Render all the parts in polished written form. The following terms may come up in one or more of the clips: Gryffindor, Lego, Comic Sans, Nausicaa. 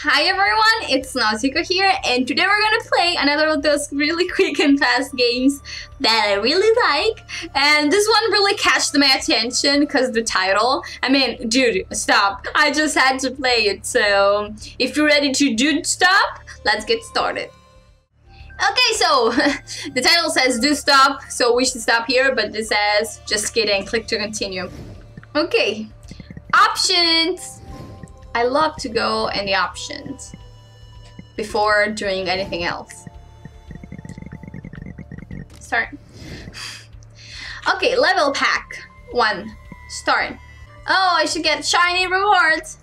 Hi everyone, it's Nausicaa here, and today we're gonna play another of those really quick and fast games that I really like. And this one really catched my attention because the title. I mean, dude, stop. I just had to play it, so if you're ready to dude stop, let's get started. Okay, so the title says do stop, so we should stop here, but this says just kidding, click to continue. Okay, options. I love to go in the options before doing anything else. Start. Okay, level pack 1. Start. Oh, I should get shiny rewards.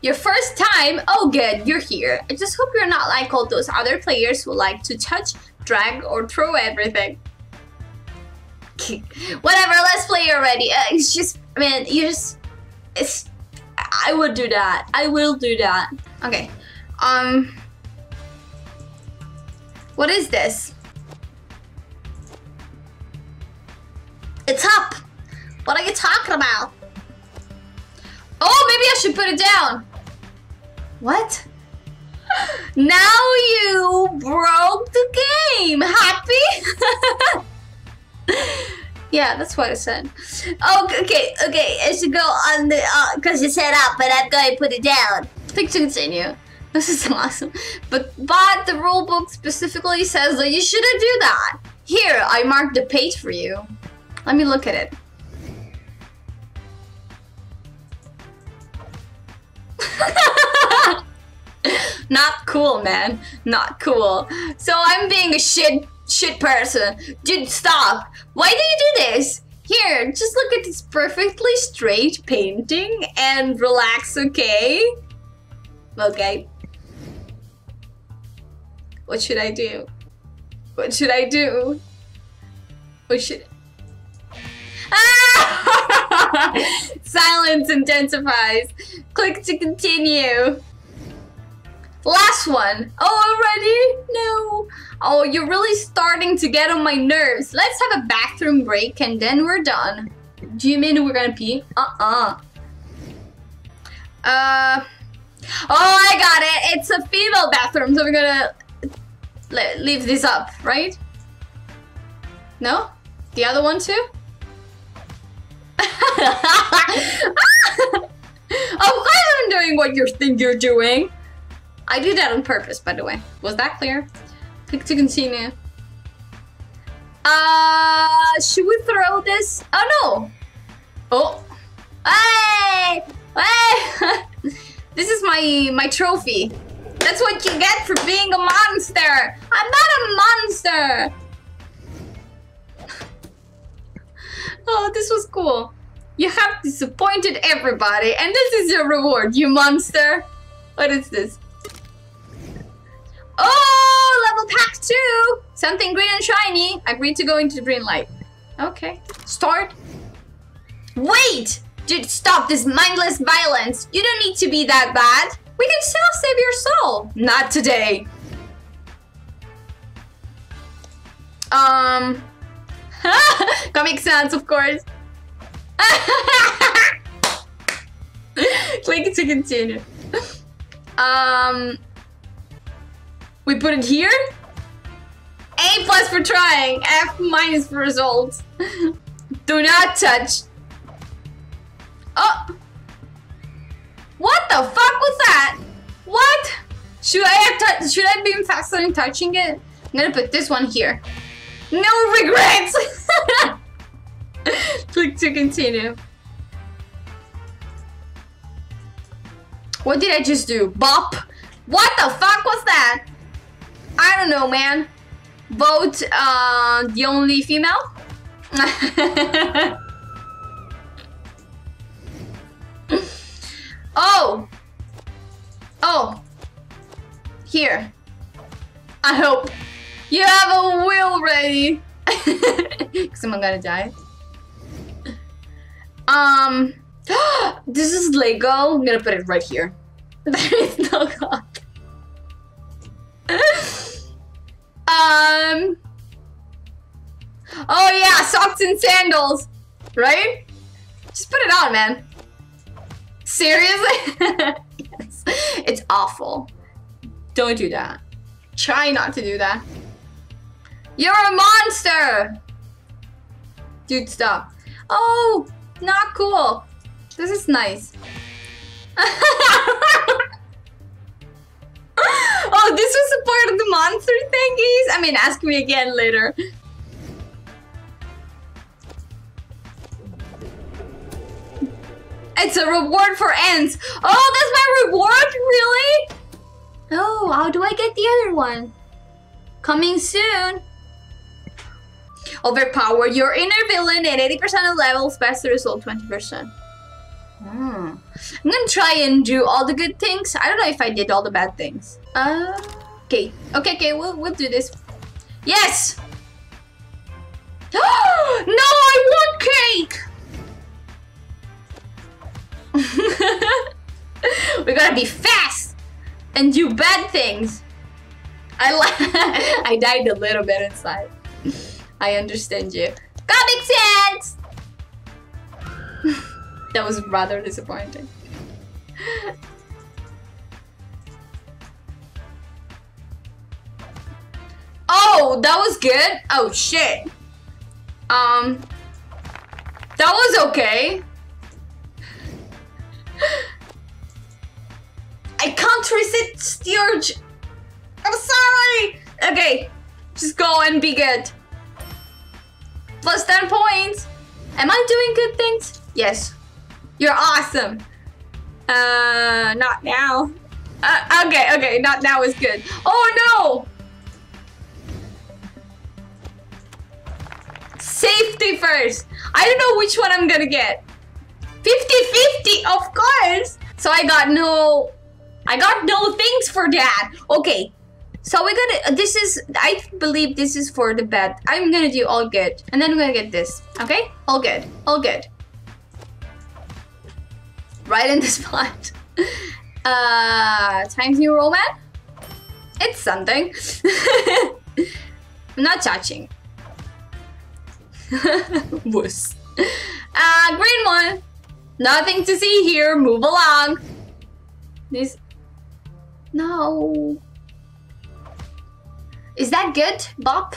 Your first time. Oh, good, you're here. I just hope you're not like all those other players who like to touch, drag, or throw everything. Whatever, let's play already. It's just, man, you just, it's. I would do that. I will do that. Okay. What is this? It's up. What are you talking about? Oh, maybe I should put it down. What? Now you broke the game. Happy? Yeah, that's what I said. Oh, okay. I should go on the because you said up, but I'm going to put it down. Click to continue. This is awesome. But the rule book specifically says that you shouldn't do that. Here, I marked the page for you. Let me look at it. Not cool, man. Not cool. So I'm being a shit person. Dude, stop. Why do you do this? Here, just look at this perfectly straight painting and relax, okay? Okay. What should I do? What should I do? What should... Ah! Silence intensifies. Click to continue. Last one. Oh, already? No. Oh, you're really starting to get on my nerves. Let's have a bathroom break and then we're done. Do you mean we're gonna pee? Oh, I got it. It's a female bathroom, so we're gonna leave this up, right? No? The other one too? Of course I'm doing what you think you're doing. I do that on purpose, by the way. Was that clear? Click to continue. Should we throw this? Oh no! Oh! Hey! Hey! This is my trophy. That's what you get for being a monster! I'm not a monster! Oh, this was cool. You have disappointed everybody, and this is your reward, you monster! What is this? Oh, level pack 2! Something green and shiny. Agreed to go into the green light. Okay. Start. Wait! Dude, stop this mindless violence. You don't need to be that bad. We can still save your soul. Not today. Comic Sans, of course. Click to continue. We put it here? A plus for trying, F minus for results. Do not touch. Oh! What the fuck was that? What? Should I have been faster in touching it? I'm gonna put this one here. No regrets! Click to continue. What did I just do? Bop? What the fuck was that? I don't know, man. Vote the only female. Oh. Here. I hope you have a will ready. Cause I'm gonna die. This is Lego. I'm gonna put it right here. There is no God. Oh yeah, socks and sandals, right? Just put it on, man. Seriously? Yes. awful. Don't do that. Try not to do that. You're a monster! Dude, stop. Oh, not cool. This is nice. Oh, this was a part of the monster thingies? I mean, ask me again later. It's a reward for ants. Oh, that's my reward? Really? Oh, how do I get the other one? Coming soon. Overpower your inner villain at 80% of levels, best result 20%. I'm gonna try and do all the good things. I don't know if I did all the bad things. Okay. Okay, we'll do this. Yes! No, I want cake! We gotta be fast and do bad things. I died a little bit inside. I understand you. Comic Sans! That was rather disappointing. Oh, that was good? Oh, shit. That was okay. I can't resist the urge. I'm sorry. Okay, just go and be good. Plus 10 points. Am I doing good things? Yes. You're awesome. Not now. Okay, not now is good. Oh no! Safety first. I don't know which one I'm gonna get. 50-50, of course. So I got no things for that. Okay. So we gotta, this is, I believe this is for the bad. I'm gonna do all good. And then I'm gonna get this, okay? All good, all good. Right in the spot. Times New Roman? It's something. I'm not touching. Wuss. Green one. Nothing to see here, move along. This, no. Is that good, Bop?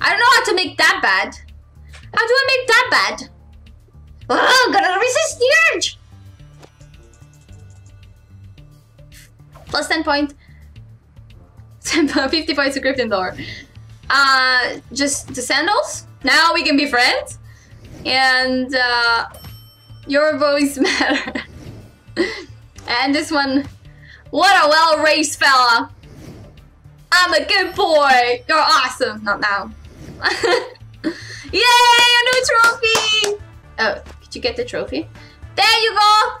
I don't know how to make that bad. How do I make that bad? Oh, gotta resist the urge! Plus 10 points. 50 points to Gryffindor. Just the sandals. Now we can be friends. And, your voice matter. And this one. What a well-raised fella. I'm a good boy. You're awesome. Not now. Yay! A new trophy! Oh, did you get the trophy? There you go!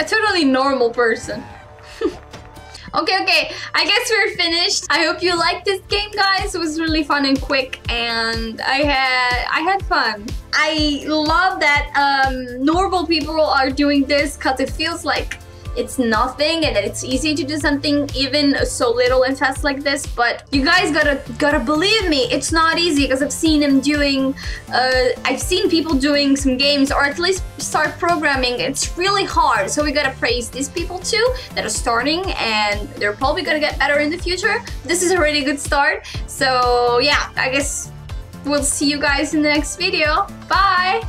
A totally normal person. Okay. I guess we're finished. I hope you liked this game, guys. It was really fun and quick, and I had fun. I love that normal people are doing this because it feels like it's nothing and it's easy to do something even so little and fast like this, but you guys gotta believe me, it's not easy, because I've seen them doing I've seen people doing some games or at least start programming. It's really hard, so we gotta praise these people too that are starting, and they're probably gonna get better in the future. This is a really good start, so yeah, I guess we'll see you guys in the next video. Bye.